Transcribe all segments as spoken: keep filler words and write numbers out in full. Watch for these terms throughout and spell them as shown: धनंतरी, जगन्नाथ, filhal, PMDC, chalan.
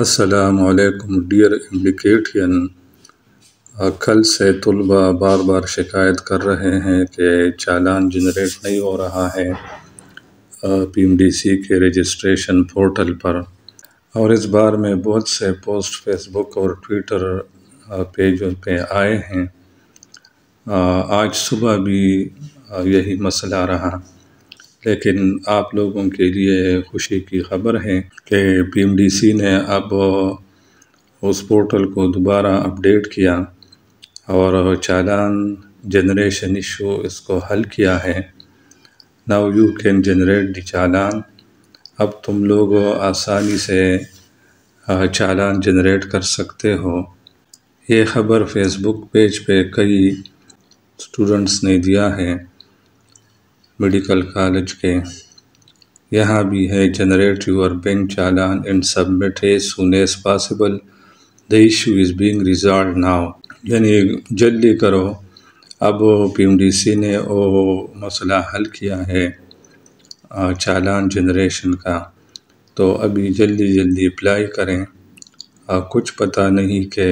अस्सलामु अलैकुम dear application. कल से तलबा बार बार शिकायत कर रहे हैं कि चालान जनरेट नहीं हो रहा है पीएमडीसी के रजिस्ट्रेशन पोर्टल पर, और इस बार में बहुत से पोस्ट फेसबुक और ट्विटर पेजों पे आए हैं। आज सुबह भी यही मसला रहा, लेकिन आप लोगों के लिए खुशी की खबर है कि पीएमडीसी ने अब उस पोर्टल को दोबारा अपडेट किया और चालान जनरेशन इशू इसको हल किया है। Now you can generate the challan. अब तुम लोग आसानी से चालान जनरेट कर सकते हो। ये खबर फेसबुक पेज पे कई स्टूडेंट्स ने दिया है, मेडिकल कॉलेज के। यहाँ भी है, generate your bank challan and submit as soon as possible, the issue is being resolve now. यानी जल्दी करो, अब पीएमडीसी ने वो मसला हल किया है चालान जनरेशन का, तो अभी जल्दी जल्दी अप्लाई करें। आ, कुछ पता नहीं कि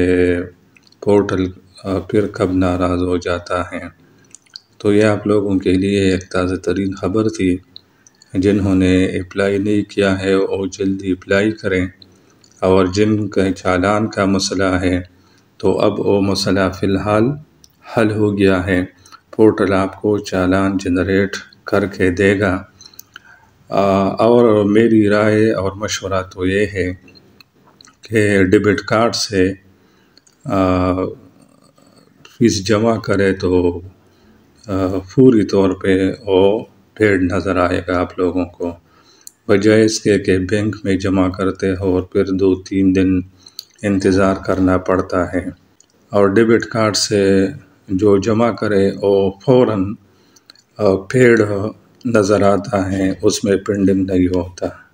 पोर्टल आ, फिर कब नाराज़ हो जाता है। तो यह आप लोगों के लिए एक ताज़ा तरीन ख़बर थी। जिन्होंने अप्लाई नहीं किया है वो जल्दी अप्लाई करें, और जिनका चालान का मसला है तो अब वो मसला फ़िलहाल हल हो गया है। पोर्टल आपको चालान जनरेट करके देगा। आ, और मेरी राय और मशवरा तो ये है कि डेबिट कार्ड से फ़ीस जमा करें तो पूरी तौर पे वो पेड नज़र आएगा आप लोगों को, बजाय इसके कि बैंक में जमा करते हो और फिर दो तीन दिन इंतज़ार करना पड़ता है। और डेबिट कार्ड से जो जमा करे वो फ़ौरन पेड नज़र आता है, उसमें पेंडिंग नहीं होता।